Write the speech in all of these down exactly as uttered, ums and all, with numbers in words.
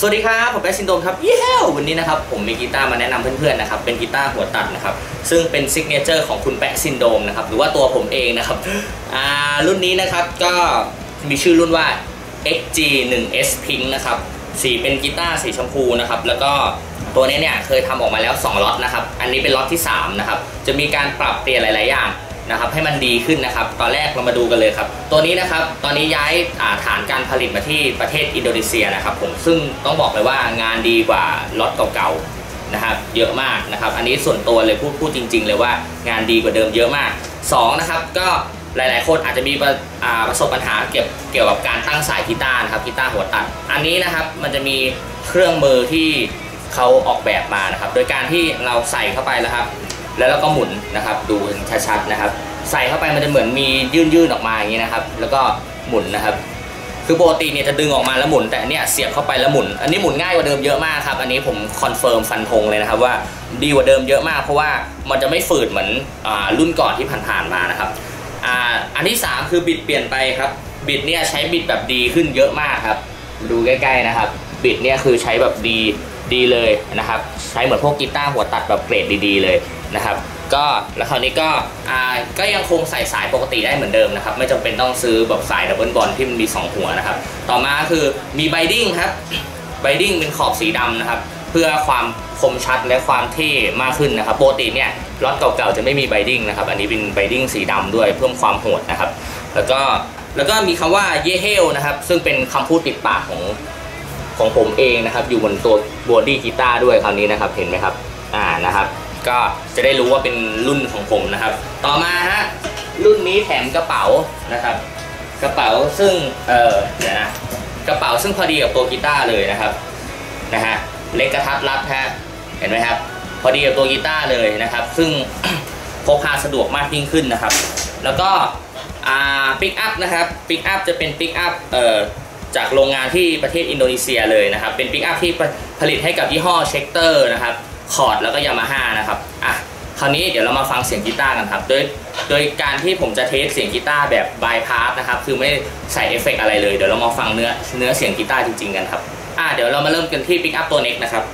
สวัสดีครับผมแบสซินโดมครับเย้วันนี้นะครับผมมีกีตาร์มาแนะนำเพื่อนๆนะครับเป็นกีตาร์หัวตัดนะครับซึ่งเป็นซิกเนเจอร์ของคุณแบสซินโดมนะครับหรือว่าตัวผมเองนะครับอ่ารุ่นนี้นะครับก็มีชื่อรุ่นว่า เอ็กซ์ จี วัน เอส Pink นะครับสีเป็นกีตาร์สีชมพูนะครับแล้วก็ตัวนี้เนี่ยเคยทำออกมาแล้วสองล็อตนะครับอันนี้เป็นล็อตที่สามนะครับจะมีการปรับเปลี่ยนหลายๆอย่างนะครับให้มันดีขึ้นนะครับตอนแรกเรามาดูกันเลยครับตัวนี้นะครับตอนนี้ย้ายฐานการผลิตมาที่ประเทศอินโดนีเซียนะครับผมซึ่งต้องบอกเลยว่างานดีกว่าล็อตเก่าๆนะครับเยอะมากนะครับอันนี้ส่วนตัวเลยพูดพูดจริงๆเลยว่างานดีกว่าเดิมเยอะมากสองนะครับก็หลายๆคนอาจจะมีประสบปัญหาเกี่ยวเกี่ยวกับการตั้งสายกีตาร์นะครับกีตาร์หัวตัดอันนี้นะครับมันจะมีเครื่องมือที่เขาออกแบบมานะครับโดยการที่เราใส่เข้าไปแล้วครับแล้วเราก็หมุนนะครับดูชัดๆนะครับใส่เข้าไปมันจะเหมือนมียื่นๆออกมาอย่างนี้นะครับแล้วก็หมุนนะครับคือปกติเนี่ยจะดึงออกมาแล้วหมุนแต่เนี่ยเสียบเข้าไปแล้วหมุนอันนี้หมุนง่ายกว่าเดิมเยอะมากครับอันนี้ผมคอนเฟิร์มฟันธงเลยนะครับว่าดีกว่าเดิมเยอะมากเพราะว่ามันจะไม่ฝืดเหมือนอ่ารุ่นก่อนที่ผ่านๆมานะครับอ่าอันที่สามคือบิดเปลี่ยนไปครับบิดเนี่ยใช้บิดแบบดีขึ้นเยอะมากครับดูใกล้ๆนะครับบิดเนี่ยคือใช้แบบดีดีเลยนะครับใช้เหมือนพวกกีตาร์หัวตัดแบบเกรดดีๆเลยนะครับก็แล้วคราวนี้ก็อ่าก็ยังคงใส่สายปกติได้เหมือนเดิมนะครับไม่จำเป็นต้องซื้อแบบสายดับเบิลบอลที่มันมีสองหัวนะครับต่อมาคือมีไบดิ้งครับไบดิ้งเป็นขอบสีดำนะครับเพื่อความคมชัดและความเท่มากขึ้นนะครับปกติเนี่ยล็อตเก่าๆจะไม่มีไบดิ้งนะครับอันนี้เป็นไบดิ้งสีดำด้วยเพิ่มความโหดนะครับแล้วก็แล้วก็มีคำว่าเยเฮลนะครับซึ่งเป็นคำพูดติดปากของของผมเองนะครับอยู่บนตัวบอดี้กีตาร์ด้วยคราวนี้นะครับเห็นไหมครับอ่านะครับก็จะได้รู้ว่าเป็นรุ่นของผมนะครับต่อมาฮะรุ่นนี้แถมกระเป๋านะครับกระเป๋าซึ่งเออเดี๋ยวนะกระเป๋าซึ่งพอดีกับตัวกีตาร์เลยนะครับนะฮะเล็กกระทัดรัดฮะเห็นไหมครับพอดีกับตัวกีตาร์เลยนะครับซึ่ง พกพาสะดวกมากยิ่งขึ้นนะครับแล้วก็อ่าปิกอัพนะครับปิกอัพจะเป็นปิกอัพเออจากโรงงานที่ประเทศอินโดนีเซียเลยนะครับเป็นปิกอัพที่ผลิตให้กับยี่ห้อเชคเตอร์นะครับคอร์ดแล้วก็ยามาฮ่านะครับอ่ะคราวนี้เดี๋ยวเรามาฟังเสียงกีตาร์กันครับโดยโดยการที่ผมจะเทสเสียงกีตาร์แบบบายพาสนะครับคือไม่ใส่เอฟเฟกต์อะไรเลยเดี๋ยวเรามาฟังเนื้อเนื้อเสียงกีตาร์จริงๆกันครับอ่ะเดี๋ยวเรามาเริ่มกันที่ปิกอัพตัวเน็กนะครับ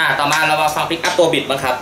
อ่าต่อมาเรามาฟังปิกอัพตัวบิดบ้างครับ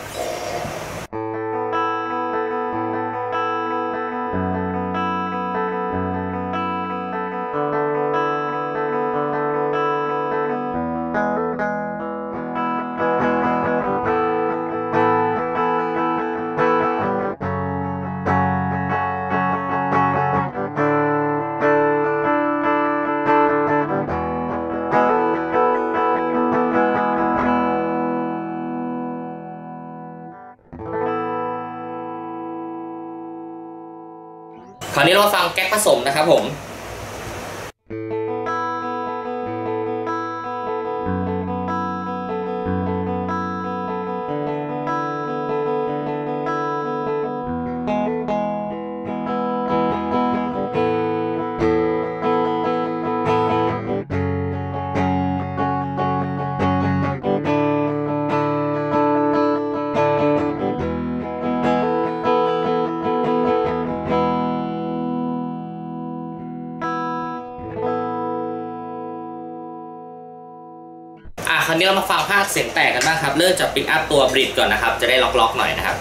คราวนี้เราฟังแก๊กผสมนะครับผมคราวนี้เรามาฟังภาคเสียงแตกกันบ้างครับเริ่มจากปิกอัพตัวบริดก่อนนะครับจะได้ล็อกๆหน่อยนะครับ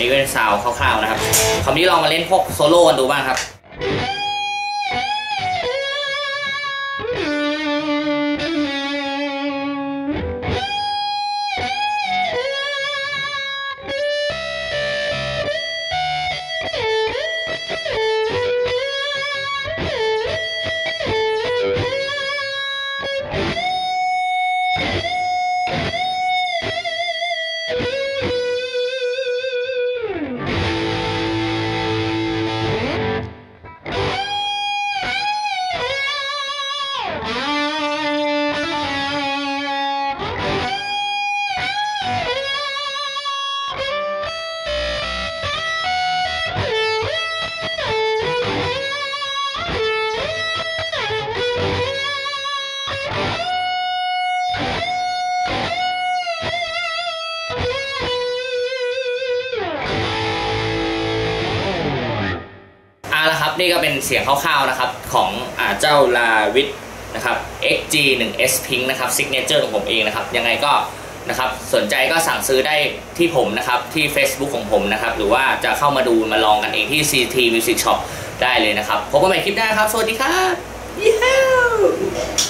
นี้ก็เป็นซาวคร่าวๆนะครับคราวนี้ลองมาเล่นพวกโซโล่กันดูบ้างครับนี่ก็เป็นเสียงคร่าวๆนะครับของเจ้าลาวิทนะครับ เอ็กซ์ จี วัน เอส Pink นะครับ Signature ของผมเองนะครับยังไงก็นะครับสนใจก็สั่งซื้อได้ที่ผมนะครับที่ Facebook ของผมนะครับหรือว่าจะเข้ามาดูมาลองกันเองที่ ซี ที Music Shop ได้เลยนะครับพบกันใหม่คลิปหน้าครับสวัสดีครับ